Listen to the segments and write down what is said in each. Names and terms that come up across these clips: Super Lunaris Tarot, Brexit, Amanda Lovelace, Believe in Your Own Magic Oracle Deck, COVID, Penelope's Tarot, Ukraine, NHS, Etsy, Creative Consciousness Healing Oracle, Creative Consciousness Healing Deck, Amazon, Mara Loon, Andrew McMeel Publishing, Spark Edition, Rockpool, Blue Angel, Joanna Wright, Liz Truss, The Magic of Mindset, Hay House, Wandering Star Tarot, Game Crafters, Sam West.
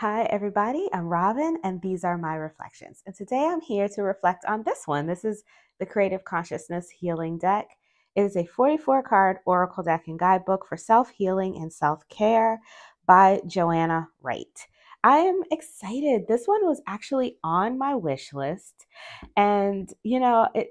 Hi everybody, I'm Robin and these are my reflections. And today I'm here to reflect on this one. This is the Creative Consciousness Healing Deck. It is a 44 card oracle deck and guidebook for self-healing and self-care by Joanna Wright. I am excited. This one was actually on my wish list and you know, it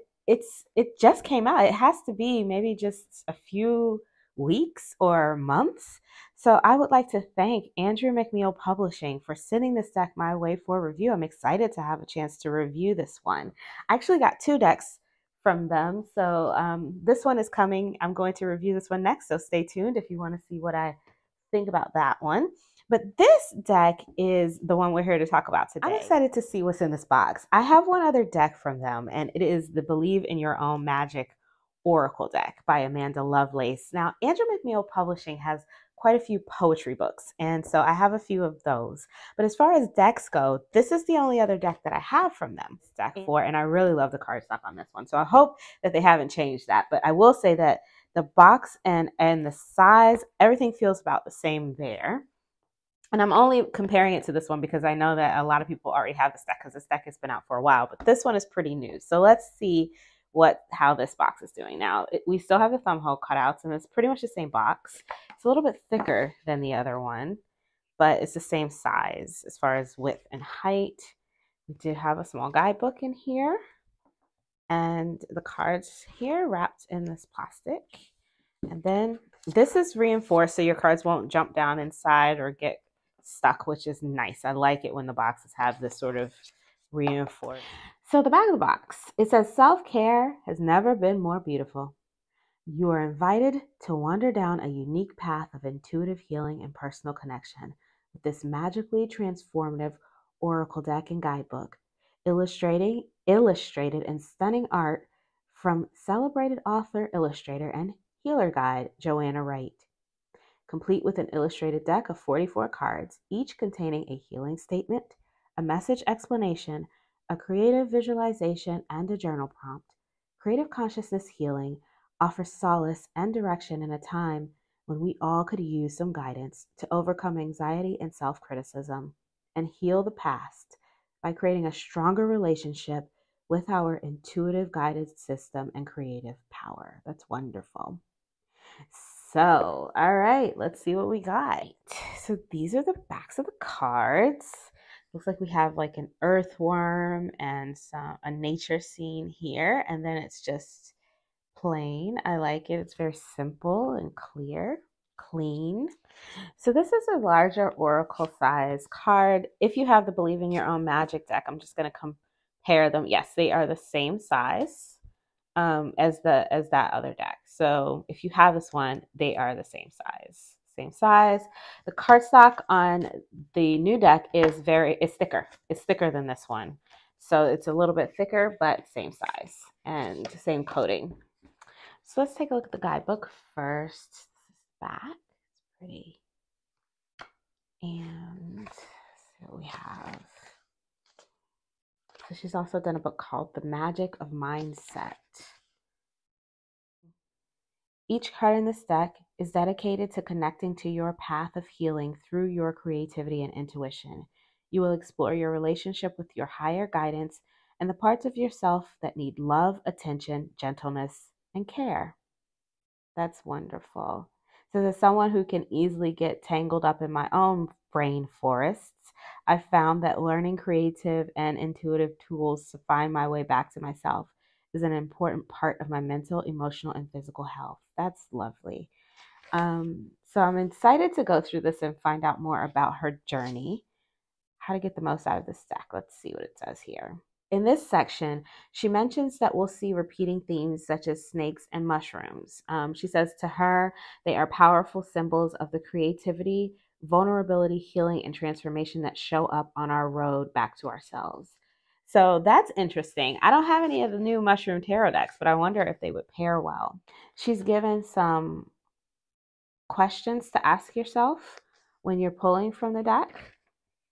just came out. It has to be maybe just a few weeks or months. So I would like to thank Andrew McMeel Publishing for sending this deck my way for review. I'm excited to have a chance to review this one. I actually got two decks from them. So this one is coming. I'm going to review this one next. So stay tuned if you want to see what I think about that one. But this deck is the one we're here to talk about today. I'm excited to see what's in this box. I have one other deck from them, and it is the Believe in Your Own Magic Oracle Deck by Amanda Lovelace. Now, Andrew McMeel Publishing has quite a few poetry books, and so I have a few of those. But as far as decks go, this is the only other deck that I have from them, deck four, and I really love the cardstock on this one. So I hope that they haven't changed that. But I will say that the box and the size, everything feels about the same there. And I'm only comparing it to this one because I know that a lot of people already have this deck because this deck has been out for a while, but this one is pretty new. So let's see how this box is doing. Now, we still have the thumb hole cutouts and it's pretty much the same box. It's a little bit thicker than the other one, but it's the same size as far as width and height. We do have a small guidebook in here and the cards here wrapped in this plastic. And then this is reinforced so your cards won't jump down inside or get stuck, which is nice. I like it when the boxes have this sort of reinforced. So the back of the box, it says self-care has never been more beautiful. You are invited to wander down a unique path of intuitive healing and personal connection with this magically transformative oracle deck and guidebook, illustrated in stunning art from celebrated author, illustrator, and healer guide Joanna Wright. Complete with an illustrated deck of 44 cards, each containing a healing statement, a message explanation, a creative visualization, and a journal prompt. Creative Consciousness Healing offers solace and direction in a time when we all could use some guidance to overcome anxiety and self-criticism and heal the past by creating a stronger relationship with our intuitive guided system and creative power. That's wonderful. So, all right, let's see what we got. So these are the backs of the cards. Looks like we have like an earthworm and a nature scene here. And then it's just plain. I like it. It's very simple and clear, clean. So this is a larger oracle size card. If you have the Believe in Your Own Magic deck, I'm just going to compare them. Yes, they are the same size as that other deck. So if you have this one, they are the same size. The cardstock on the new deck is thicker than this one, so it's a little bit thicker, but same size and same coating. So let's take a look at the guidebook first. Back, it's pretty, and so we have. So she's also done a book called The Magic of Mindset. Each card in this deck is dedicated to connecting to your path of healing through your creativity and intuition. You will explore your relationship with your higher guidance and the parts of yourself that need love, attention, gentleness, and care. That's wonderful. So as someone who can easily get tangled up in my own brain forests, I've found that learning creative and intuitive tools to find my way back to myself is an important part of my mental, emotional, and physical health. That's lovely. So I'm excited to go through this and find out more about her journey, how to get the most out of this deck. Let's see what it says here. In this section, she mentions that we'll see repeating themes such as snakes and mushrooms. She says to her, they are powerful symbols of the creativity, vulnerability, healing, and transformation that show up on our road back to ourselves. So that's interesting. I don't have any of the new mushroom tarot decks, but I wonder if they would pair well. She's given some questions to ask yourself when you're pulling from the deck,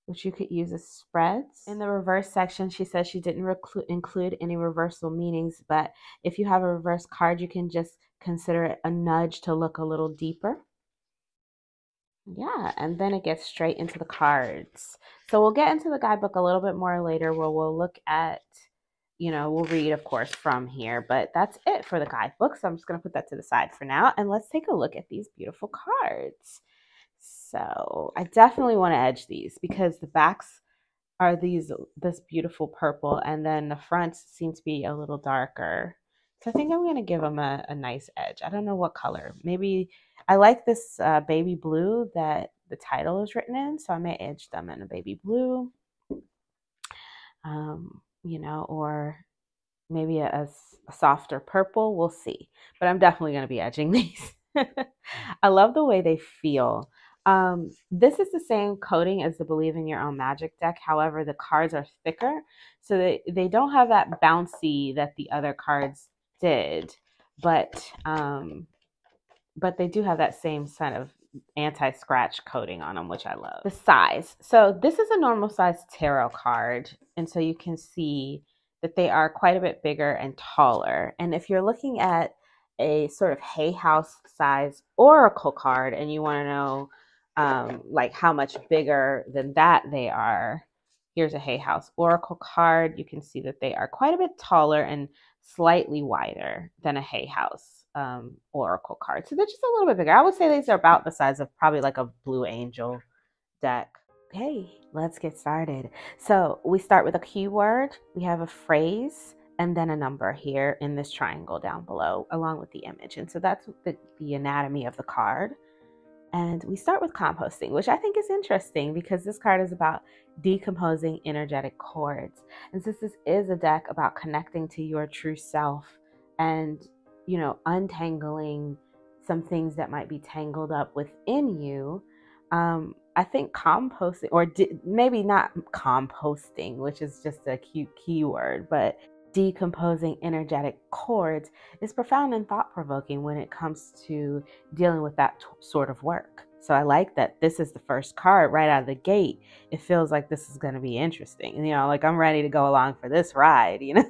which you could use as spreads. In the reverse section, she says she didn't include any reversal meanings, but if you have a reverse card, you can just consider it a nudge to look a little deeper. Yeah, and then it gets straight into the cards. So we'll get into the guidebook a little bit more later where we'll look at, you know, we'll read, of course, from here. But that's it for the guidebook. So I'm just going to put that to the side for now. And let's take a look at these beautiful cards. So I definitely want to edge these because the backs are this beautiful purple. And then the fronts seem to be a little darker. So I think I'm going to give them a nice edge. I don't know what color. Maybe I like this baby blue that the title is written in. So I may edge them in a baby blue, you know, or maybe a softer purple. We'll see. But I'm definitely going to be edging these. I love the way they feel. This is the same coating as the Believe in Your Own Magic deck. However, the cards are thicker, so they don't have that bouncy that the other cards did, but they do have that same kind of anti-scratch coating on them, which I love. The size. So this is a normal size tarot card, and so you can see that they are quite a bit bigger and taller. And if you're looking at a sort of Hay House size oracle card and you want to know like how much bigger than that they are, here's a Hay House oracle card. You can see that they are quite a bit taller and slightly wider than a Hay House oracle card. So they're just a little bit bigger. I would say these are about the size of probably like a Blue Angel deck. Okay, let's get started. So we start with a keyword. We have a phrase and then a number here in this triangle down below along with the image. And so that's the anatomy of the card. And we start with composting, which I think is interesting because this card is about decomposing energetic cords. And since this is a deck about connecting to your true self and, you know, untangling some things that might be tangled up within you, I think composting, or maybe not composting, which is just a cute keyword, but decomposing energetic cords is profound and thought-provoking when it comes to dealing with that sort of work. So I like that this is the first card right out of the gate. It feels like this is going to be interesting. You know, like I'm ready to go along for this ride, you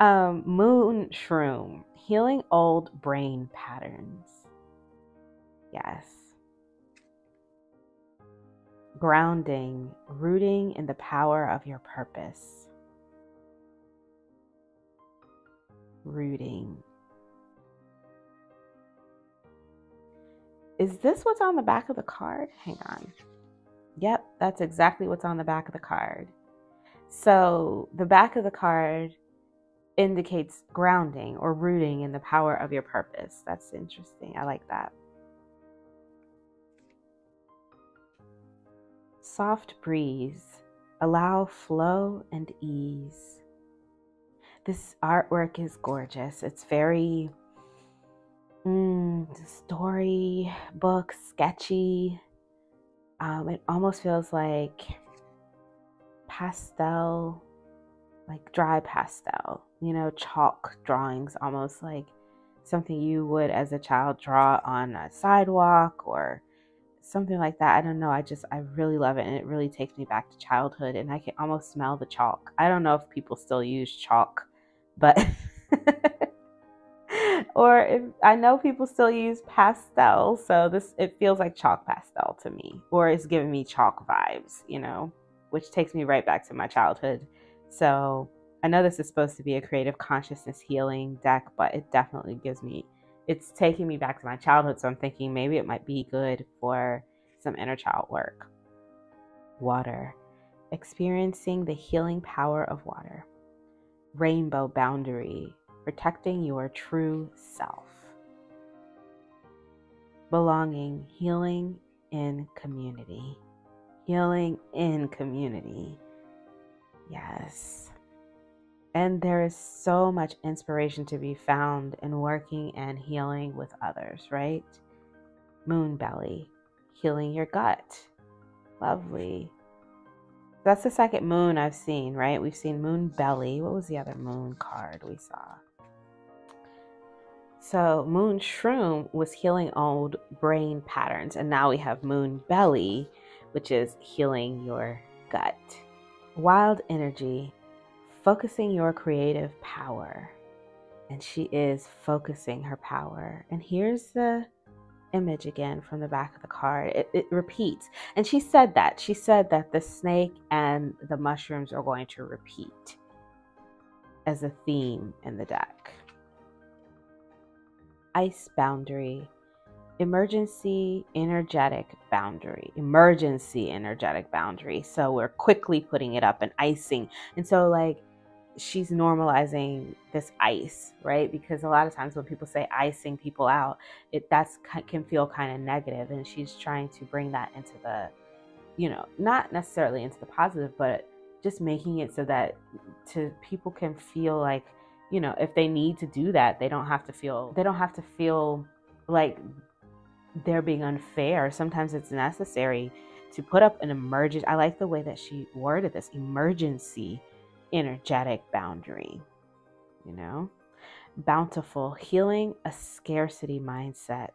know. Moon Shroom, healing old brain patterns. Yes. Grounding, rooting in the power of your purpose. Rooting. Is this what's on the back of the card? Hang on. Yep, that's exactly what's on the back of the card. So the back of the card indicates grounding or rooting in the power of your purpose. That's interesting. I like that. Soft breeze. Allow flow and ease. This artwork is gorgeous. It's very storybook, sketchy. It almost feels like pastel, like dry pastel, you know, chalk drawings, almost like something you would as a child draw on a sidewalk or something like that. I don't know. I really love it. And it really takes me back to childhood, and I can almost smell the chalk. I don't know if people still use chalk, but or if I know people still use pastel, so it feels like chalk pastel to me, or it's giving me chalk vibes, you know, which takes me right back to my childhood. So I know this is supposed to be a creative consciousness healing deck, but it definitely gives me, it's taking me back to my childhood. So I'm thinking maybe it might be good for some inner child work. Water, experiencing the healing power of water. Rainbow boundary, protecting your true self. Belonging, healing in community. Healing in community. Yes. And there is so much inspiration to be found in working and healing with others, right? Moon belly, healing your gut. Lovely. That's the second moon I've seen, right? We've seen moon belly. What was the other moon card we saw? So moon shroom was healing old brain patterns. And now we have moon belly, which is healing your gut. Wild energy, focusing your creative power. And she is focusing her power. And here's the image again from the back of the card. It repeats. And she said that. She said that the snake and the mushrooms are going to repeat as a theme in the deck. Ice boundary. Emergency energetic boundary. Emergency energetic boundary. So we're quickly putting it up and icing. And so, like, she's normalizing this ice, right? Because a lot of times when people say icing people out, that's can feel kind of negative, and she's trying to bring that into the, you know, not necessarily into the positive, but just making it so that people can feel like, you know, if they need to do that, they don't have to feel like they're being unfair. Sometimes it's necessary to put up an emergency. I like the way that she worded this, emergency energetic boundary. You know, bountiful, healing a scarcity mindset.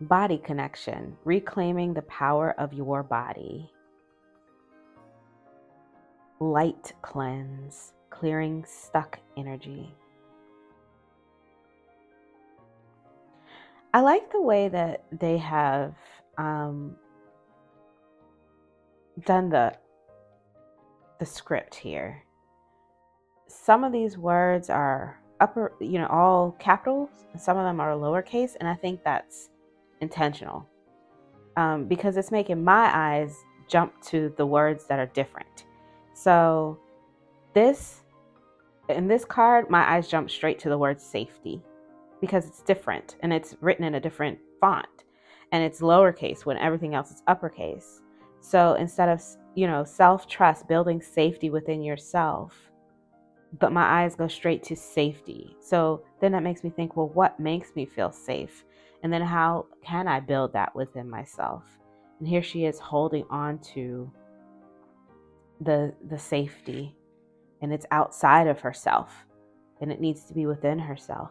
Body connection, reclaiming the power of your body. Light cleanse, clearing stuck energy. I like the way that they have done the script here. Some of these words are upper, you know, all capitals, and some of them are lowercase, and I think that's intentional, because it's making my eyes jump to the words that are different. So in this card, my eyes jump straight to the word safety, because it's different and it's written in a different font, and it's lowercase when everything else is uppercase. So instead of, you know, self-trust, building safety within yourself, but my eyes go straight to safety. So then that makes me think, well, what makes me feel safe? And then how can I build that within myself? And here she is holding on to the safety, and it's outside of herself, and it needs to be within herself.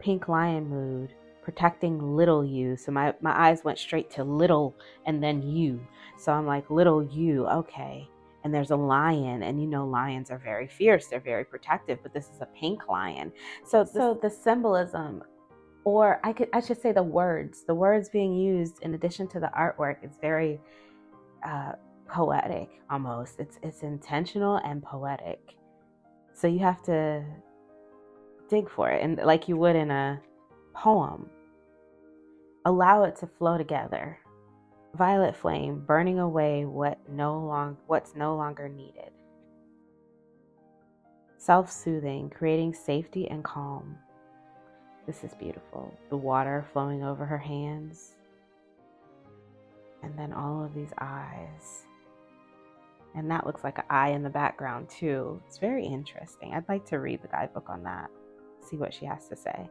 Pink lion mood, protecting little you. So my eyes went straight to little and then you. So I'm like, little you, okay. And there's a lion, and you know lions are very fierce, they're very protective, but this is a pink lion. So the symbolism, or I should say the words being used in addition to the artwork, it's very poetic almost. It's intentional and poetic. So you have to dig for it, and like you would in a poem. Allow it to flow together. Violet flame, burning away what's no longer needed. Self-soothing, creating safety and calm. This is beautiful. The water flowing over her hands. And then all of these eyes. And that looks like an eye in the background too. It's very interesting. I'd like to read the guidebook on that. See what she has to say.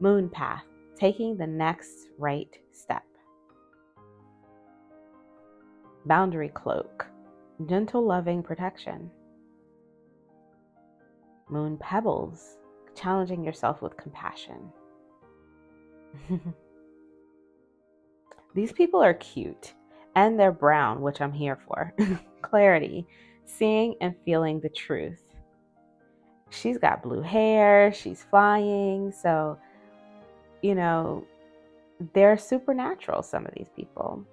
Moon path, taking the next right step. Boundary cloak, gentle loving protection. Moon pebbles, challenging yourself with compassion. These people are cute, and they're brown, which I'm here for. Clarity, seeing and feeling the truth. She's got blue hair, she's flying, so, you know, they're supernatural, some of these people.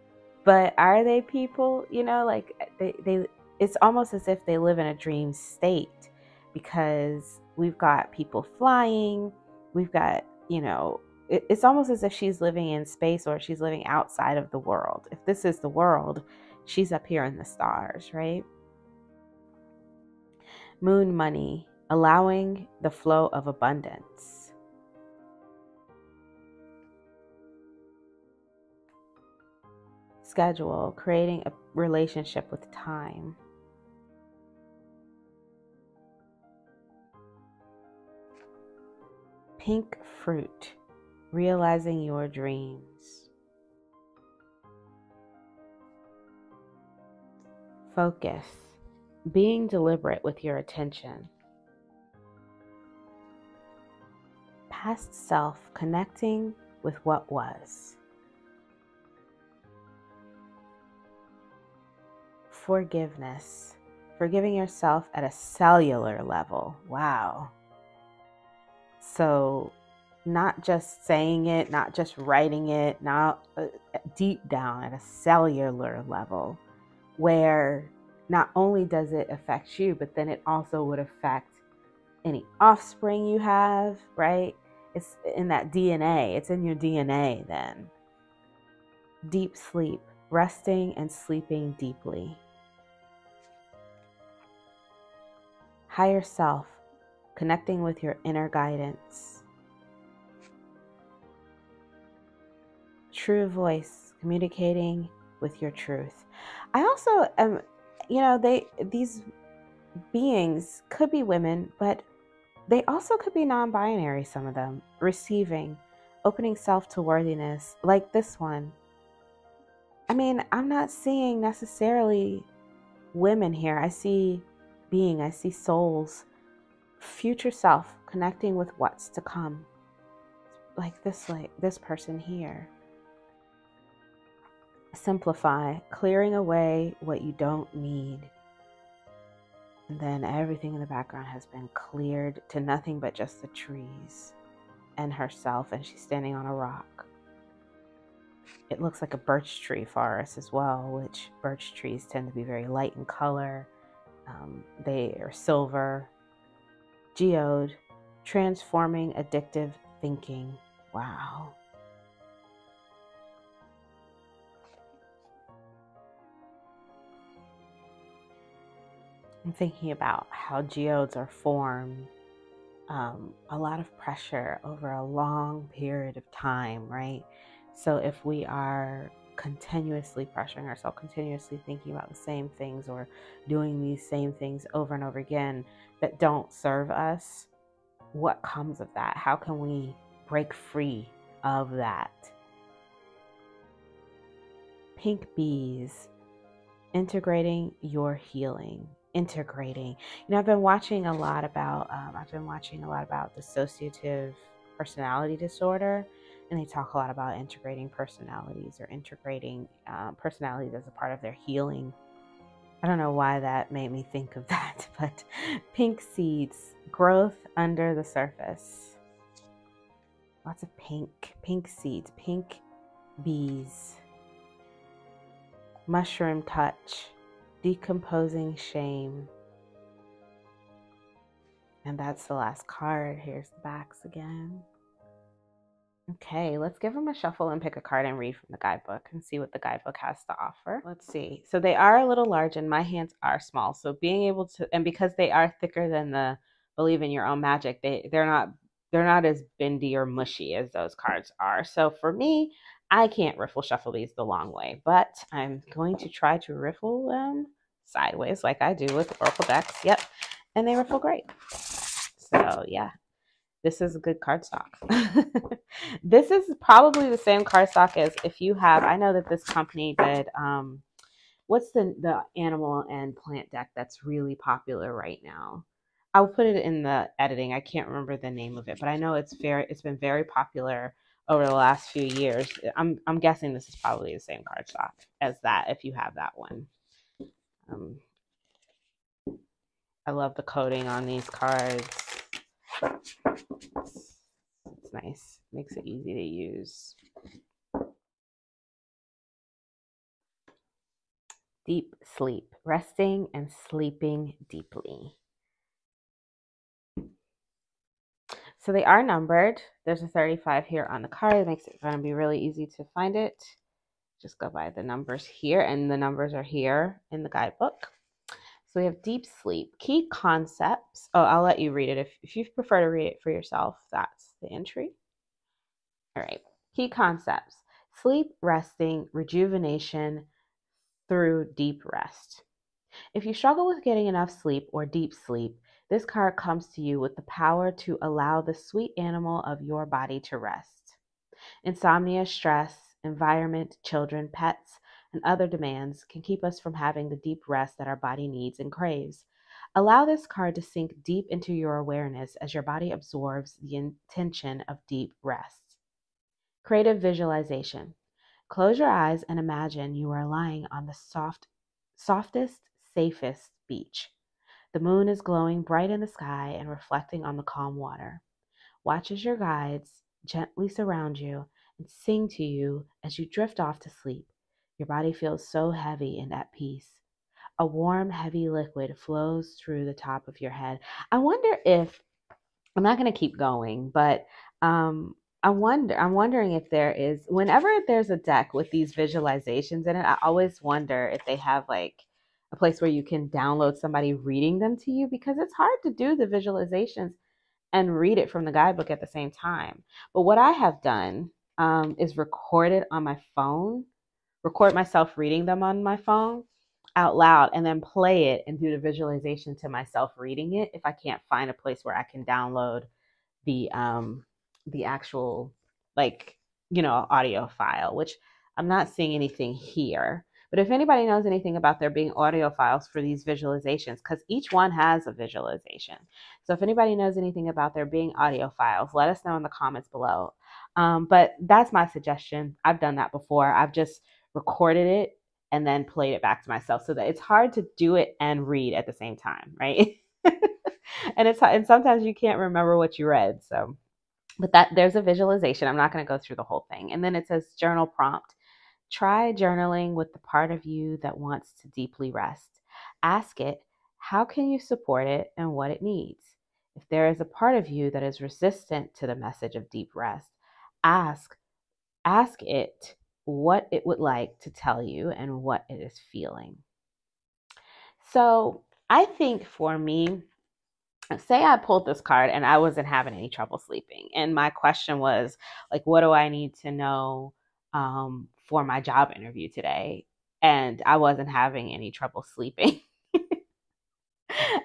But are they people? You know, like they it's almost as if they live in a dream state, because we've got people flying, we've got, you know, it's almost as if she's living in space, or she's living outside of the world. If this is the world, she's up here in the stars, right? Moon money, allowing the flow of abundance. Schedule, creating a relationship with time. Pink fruit, realizing your dreams. Focus, being deliberate with your attention. Past self, connecting with what was. Forgiveness, forgiving yourself at a cellular level. Wow. So not just saying it, not just writing it, not deep down at a cellular level, where not only does it affect you, but then it also would affect any offspring you have, right? It's in that DNA. It's in your DNA then. Deep sleep, resting and sleeping deeply. Higher self, connecting with your inner guidance. True voice, communicating with your truth. I also am, you know, these beings could be women, but they also could be non-binary, some of them. Receiving, opening self to worthiness, like this one. I mean, I'm not seeing necessarily women here. I see being, I see souls, future self, connecting with what's to come. Like this person here. Simplify, clearing away what you don't need. And then everything in the background has been cleared to nothing but just the trees and herself, and she's standing on a rock. It looks like a birch tree forest as well, which birch trees tend to be very light in color. They are silver. Geode, transforming addictive thinking. Wow. I'm thinking about how geodes are formed, a lot of pressure over a long period of time, right? So if we are continuously pressuring ourselves, continuously thinking about the same things or doing these same things over and over again that don't serve us, what comes of that? How can we break free of that? Pink bees, integrating your healing. Integrating. You know, I've been watching a lot about dissociative personality disorder, and they talk a lot about integrating personalities or integrating personalities as a part of their healing. I don't know why that made me think of that, but pink seeds, growth under the surface. Lots of pink seeds, pink bees, mushroom touch. Decomposing shame. And that's the last card. Here's the backs again. Okay, let's give them a shuffle and pick a card and read from the guidebook and see what the guidebook has to offer. Let's see. So they are a little large and my hands are small. So being able to, and because they are thicker than the Believe in Your Own Magic, they're not as bendy or mushy as those cards are. So for me, I can't riffle shuffle these the long way, but I'm going to try to riffle them sideways like I do with Oracle decks. Yep. And they riffle great. So yeah, this is a good cardstock. This is probably the same cardstock as if you have, I know that this company did, what's the animal and plant deck that's really popular right now? I'll put it in the editing. I can't remember the name of it, but I know it's been very popular over the last few years. I'm guessing this is probably the same cardstock as that if you have that one. I love the coating on these cards. It's nice. Makes it easy to use. Deep sleep, resting and sleeping deeply. So they are numbered. There's a 35 here on the card. It makes it going to be really easy to find it. Just go by the numbers here, and the numbers are here in the guidebook. So we have deep sleep, key concepts. Oh, I'll let you read it. If you prefer to read it for yourself, that's the entry. All right. Key concepts, sleep, resting, rejuvenation through deep rest. If you struggle with getting enough sleep or deep sleep, this card comes to you with the power to allow the sweet animal of your body to rest. Insomnia, stress, environment, children, pets, and other demands can keep us from having the deep rest that our body needs and craves. Allow this card to sink deep into your awareness as your body absorbs the intention of deep rest. Creative visualization. Close your eyes and imagine you are lying on the softest, safest beach. The moon is glowing bright in the sky and reflecting on the calm water. Watch as your guides, gently surround you and sing to you as you drift off to sleep. Your body feels so heavy and at peace. A warm, heavy liquid flows through the top of your head. I wonder if, I'm not going to keep going, but I'm wondering if there is, whenever there's a deck with these visualizations in it, I always wonder if they have like a place where you can download somebody reading them to you, because it's hard to do the visualizations and read it from the guidebook at the same time. But what I have done is record it on my phone, record myself reading them on my phone out loud, and then play it and do the visualization to myself reading it if I can't find a place where I can download the actual, like, you know, audio file, which I'm not seeing anything here. But if anybody knows anything about there being audio files for these visualizations, because each one has a visualization. So if anybody knows anything about there being audio files, let us know in the comments below. But that's my suggestion. I've done that before. I've just recorded it and then played it back to myself, so that it's hard to do it and read at the same time, right? and sometimes you can't remember what you read, so. But that there's a visualization. I'm not going to go through the whole thing. And then it says journal prompt. Try journaling with the part of you that wants to deeply rest. Ask it, how can you support it and what it needs? If there is a part of you that is resistant to the message of deep rest, ask it what it would like to tell you and what it is feeling. So I think for me, say I pulled this card and I wasn't having any trouble sleeping. And my question was, like, what do I need to know for my job interview today? And I wasn't having any trouble sleeping.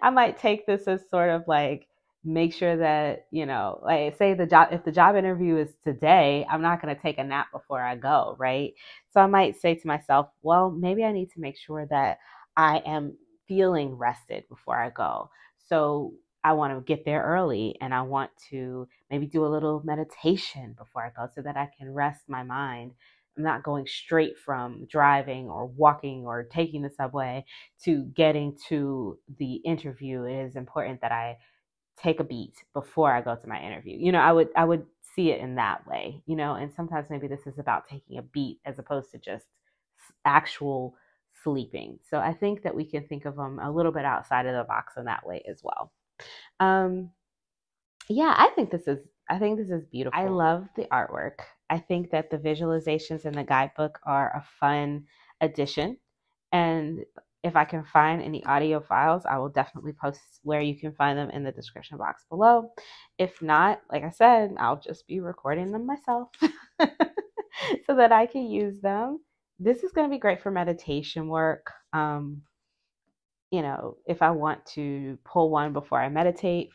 I might take this as sort of like, make sure that, you know, like, say the job, if the job interview is today, I'm not going to take a nap before I go, right? So I might say to myself, well, maybe I need to make sure that I am feeling rested before I go. So I want to get there early, and I want to maybe do a little meditation before I go so that I can rest my mind. I'm not going straight from driving or walking or taking the subway to getting to the interview. It is important that I take a beat before I go to my interview. You know, I would see it in that way, you know, and sometimes maybe this is about taking a beat as opposed to just actual sleeping. So I think that we can think of them a little bit outside of the box in that way as well. Yeah, I think this is beautiful. I love the artwork. I think that the visualizations in the guidebook are a fun addition. And if I can find any audio files, I will definitely post where you can find them in the description box below. If not, like I said, I'll just be recording them myself so that I can use them. This is going to be great for meditation work. You know, if I want to pull one before I meditate,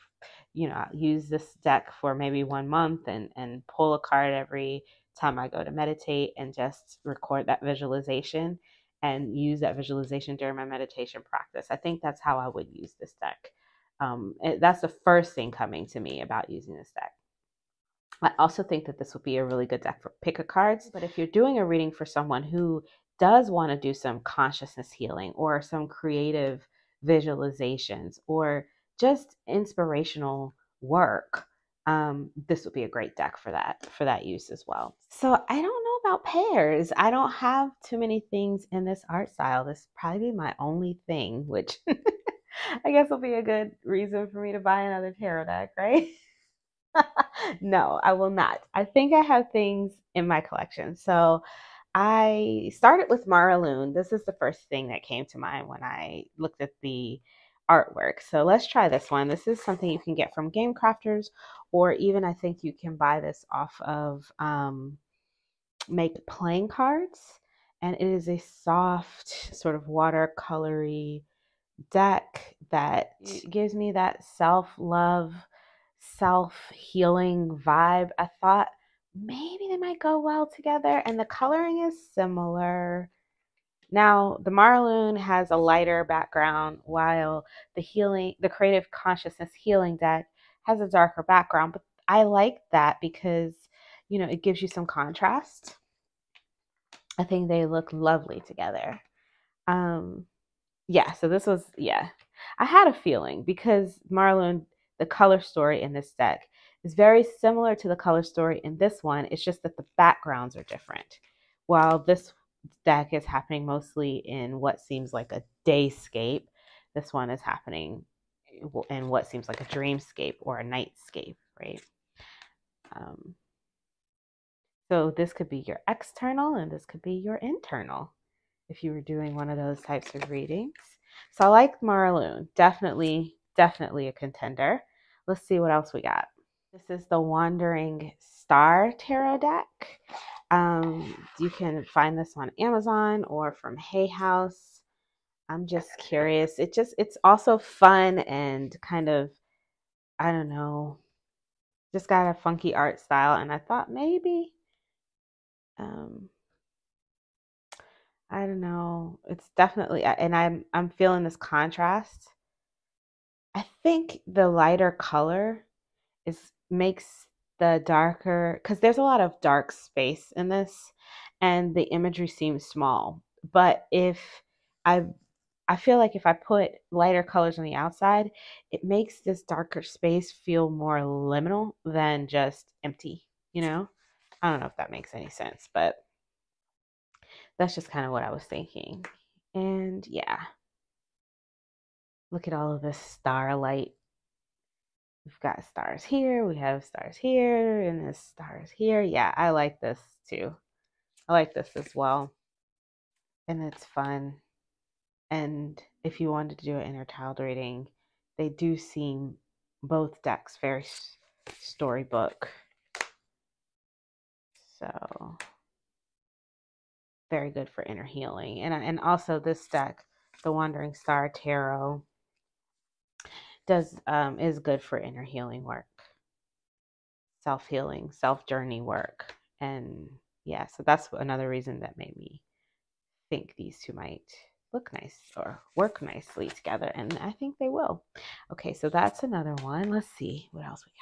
you know, I'll use this deck for maybe 1 month and pull a card every time I go to meditate and just record that visualization and use that visualization during my meditation practice. I think that's how I would use this deck. That's the first thing coming to me about using this deck. I also think that this would be a really good deck for pick a cards. But if you're doing a reading for someone who does want to do some consciousness healing or some creative visualizations or just inspirational work, this would be a great deck for that use as well. So I don't know about pairs. I don't have too many things in this art style. This would probably be my only thing, which I guess will be a good reason for me to buy another tarot deck, right? No, I will not. I think I have things in my collection. So I started with Mara Loon. This is the first thing that came to mind when I looked at the artwork. So let's try this one. This is something you can get from Game Crafters, or even I think you can buy this off of Make Playing Cards. And it is a soft sort of watercolory deck that gives me that self-love, self-healing vibe. I thought maybe they might go well together, and the coloring is similar. Now, the Mara Loon has a lighter background, while the Creative Consciousness Healing Deck has a darker background, but I like that because, you know, it gives you some contrast. I think they look lovely together. Yeah, so this was, yeah. I had a feeling because Mara Loon, the color story in this deck is very similar to the color story in this one. It's just that the backgrounds are different. While this deck is happening mostly in what seems like a dayscape, this one is happening in what seems like a dreamscape or a nightscape, right? So this could be your external and this could be your internal if you were doing one of those types of readings. So I like Mara Loon. Definitely a contender. Let's see what else we got. This is the Wandering Star Tarot deck. You can find this on Amazon or from Hay House. I'm just curious. It's also fun and kind of, I don't know, just got a funky art style. And I thought maybe, I don't know. It's definitely, and I'm feeling this contrast. I think the lighter color makes the darker, because there's a lot of dark space in this, and the imagery seems small. But if I feel like if I put lighter colors on the outside, it makes this darker space feel more liminal than just empty, you know? I don't know if that makes any sense, but that's just kind of what I was thinking. And yeah, look at all of this starlight. We've got stars here, we have stars here, and there's stars here. Yeah, I like this too. I like this as well. And it's fun. And if you wanted to do an inner child reading, they do seem, both decks, very storybook. So very good for inner healing. And also this deck, the Wandering Star Tarot, is good for inner healing work, self-healing, self-journey work. And yeah, so that's another reason that made me think these two might look nice or work nicely together, and I think they will. Okay, so that's another one. Let's see what else we got.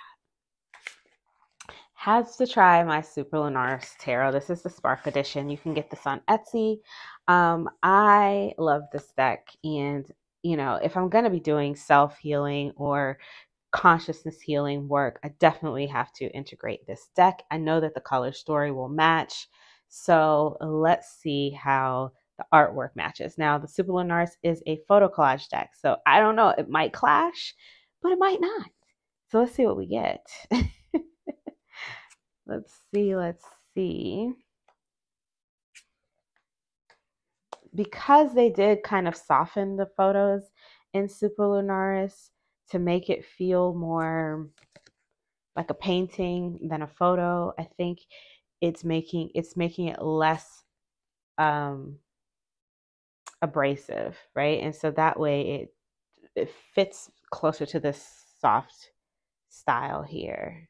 Have to try my Super Lunaris Tarot. This is the Spark Edition. You can get this on Etsy. I love this deck, and you know, if I'm going to be doing self-healing or consciousness healing work, I definitely have to integrate this deck. I know that the color story will match. So let's see how the artwork matches. Now, the Super Lunaris is a photo collage deck. So I don't know. It might clash, but it might not. So let's see what we get. Let's see. Because they did kind of soften the photos in Super Lunaris to make it feel more like a painting than a photo, I think it's making it less abrasive, right? And so that way it fits closer to this soft style here.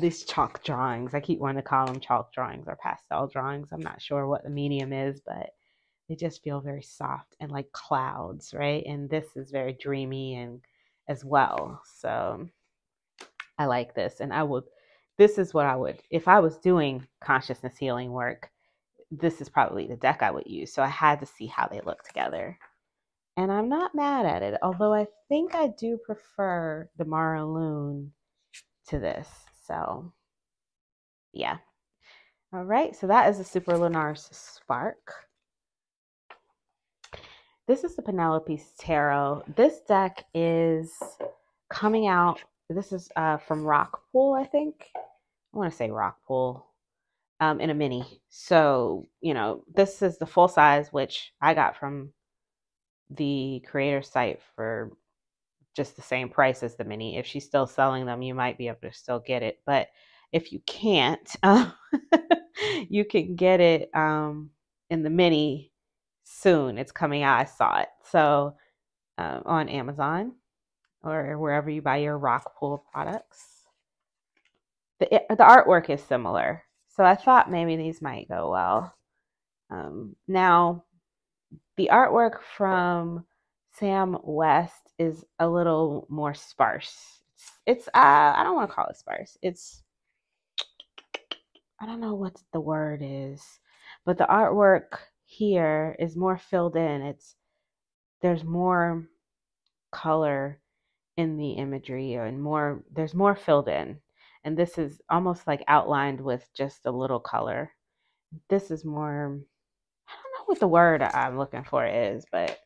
These chalk drawings. I keep wanting to call them chalk drawings or pastel drawings. I'm not sure what the medium is, but they just feel very soft and like clouds, right? And this is very dreamy and as well. So I like this, and this is what I would, if I was doing consciousness healing work, this is probably the deck I would use. So I had to see how they look together. And I'm not mad at it, although I think I do prefer the Mara Loon to this. So yeah. All right, so that is the Super Lunaris Spark. This is the Penelope's Tarot. This deck is coming out. This is from Rockpool, I think. I want to say Rockpool in a mini. So, you know, this is the full size, which I got from the creator site for just the same price as the mini. If she's still selling them, you might be able to still get it. But if you can't, you can get it in the mini soon. It's coming out. I saw it. So on Amazon or wherever you buy your Rockpool products. The artwork is similar. So I thought maybe these might go well. Now, the artwork from Sam West is a little more sparse. It's I don't want to call it sparse. It's, I don't know what the word is, but the artwork here is more filled in. There's more color in the imagery, and more, there's more filled in. And this is almost like outlined with just a little color. This is more, I don't know what the word I'm looking for is, but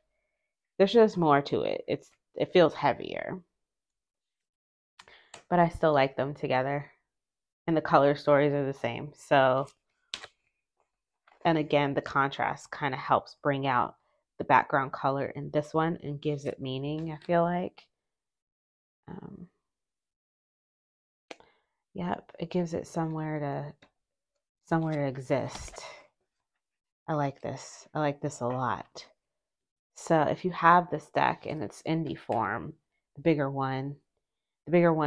there's just more to it. It feels heavier. But I still like them together. And the color stories are the same. So, and again, the contrast kind of helps bring out the background color in this one and gives it meaning, I feel like. Yep, it gives it somewhere to exist. I like this. I like this a lot. So if you have this deck and it's indie form, the bigger one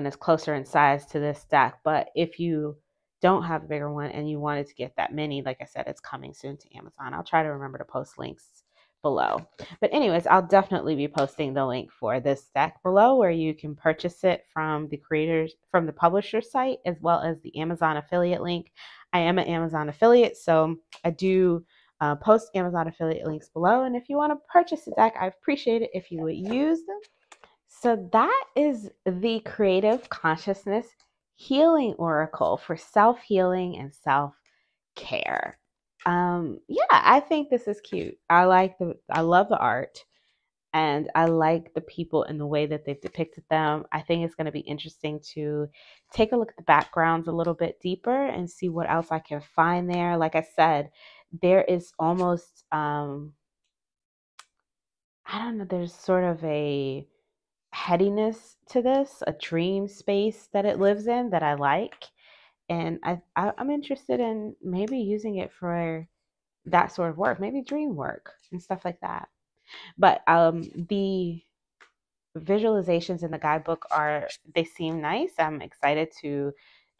is closer in size to this deck. But if you don't have the bigger one and you wanted to get that mini, like I said, it's coming soon to Amazon. I'll try to remember to post links below. But anyways, I'll definitely be posting the link for this deck below, where you can purchase it from the publisher site, as well as the Amazon affiliate link. I am an Amazon affiliate, so I do post Amazon affiliate links below. And if you want to purchase the deck, I appreciate it if you would use them. So that is the Creative Consciousness Healing Oracle for self-healing and self-care. Yeah, I think this is cute. I love the art, and I like the people and the way that they've depicted them. I think it's going to be interesting to take a look at the backgrounds a little bit deeper and see what else I can find there. Like I said, there is almost, I don't know, there's sort of a headiness to this, a dream space that it lives in that I like. And I'm interested in maybe using it for that sort of work, maybe dream work and stuff like that. But the visualizations in the guidebook they seem nice. I'm excited to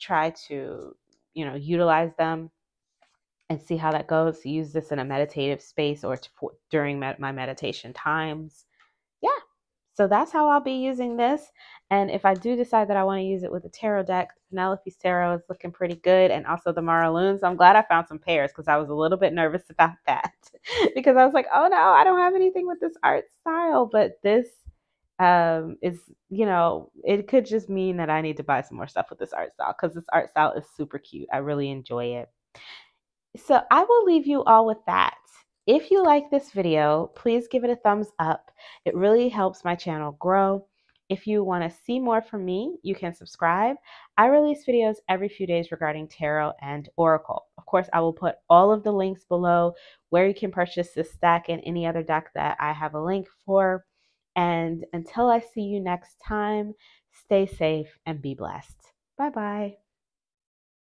try to, utilize them and see how that goes. Use this in a meditative space or during my meditation times. Yeah. So that's how I'll be using this. And if I do decide that I want to use it with a tarot deck, Penelope's Tarot is looking pretty good. And also the Mara Loon. So I'm glad I found some pairs, because I was a little bit nervous about that because I was like, oh no, I don't have anything with this art style. But this is, it could just mean that I need to buy some more stuff with this art style, because this art style is super cute. I really enjoy it. So I will leave you all with that. If you like this video, please give it a thumbs up. It really helps my channel grow. If you want to see more from me, you can subscribe. I release videos every few days regarding tarot and oracle. Of course, I will put all of the links below where you can purchase this deck and any other deck that I have a link for. And until I see you next time, stay safe and be blessed. Bye-bye.